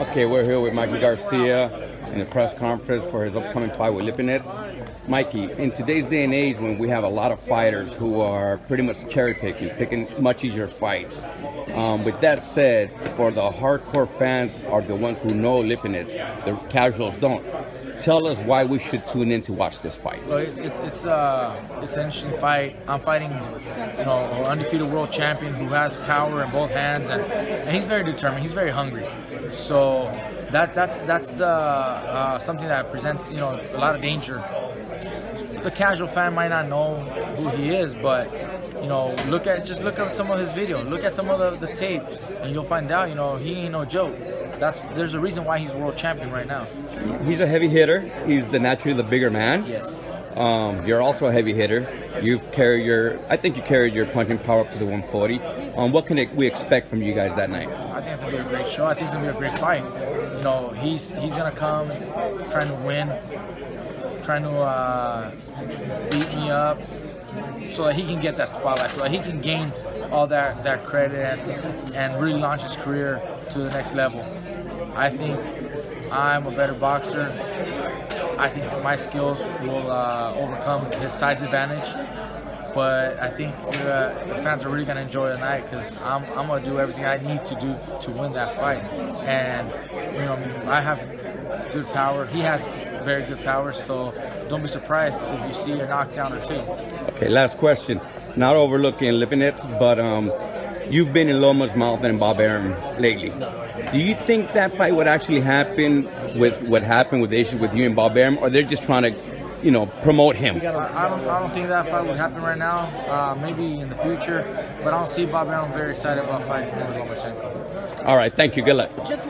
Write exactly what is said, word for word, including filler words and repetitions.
Okay, we're here with Mikey Garcia in the press conference for his upcoming fight with Lipinets. Mikey, in today's day and age when we have a lot of fighters who are pretty much cherry-picking, picking much easier fights, um, with that said, for the hardcore fans are the ones who know Lipinets, the casuals don't. Tell us why we should tune in to watch this fight. Well, it's it's it's, uh, it's an interesting fight. I'm fighting, you know, an undefeated world champion who has power in both hands, and, and he's very determined. He's very hungry. So that that's that's uh, uh, something that presents, you know, a lot of danger. The casual fan might not know who he is, but you know, look at just look up some of his videos, look at some of the, the tape, and you'll find out, you know, he ain't no joke. That's, there's a reason why he's world champion right now. He's a heavy hitter. He's the naturally the bigger man. Yes. Um, you're also a heavy hitter. You've carried your, I think you carried your punching power up to the one forty. Um, what can it, we expect from you guys that night? I think it's gonna be a great show. I think it's gonna be a great fight. You know, he's he's gonna come trying to win, trying to uh, beat me up, so that he can get that spotlight, so that he can gain all that, that credit and, and really launch his career to the next level. I think I'm a better boxer. I think my skills will uh, overcome his size advantage. But I think uh, the fans are really going to enjoy the night, because I'm, I'm going to do everything I need to do to win that fight. And, you know, I have good power. He has very good power, so don't be surprised if you see a knockdown or two. Okay, last question. Not overlooking Lipinets, but um, you've been in Loma's mouth and Bob Arum lately. Do you think that fight would actually happen with what happened with the issue with you and Bob Arum, or they're just trying to, you know, promote him? I don't, I don't think that fight would happen right now. Uh, maybe in the future, but I don't see Bob Arum very excited about fighting. All right, thank you. Good luck. Just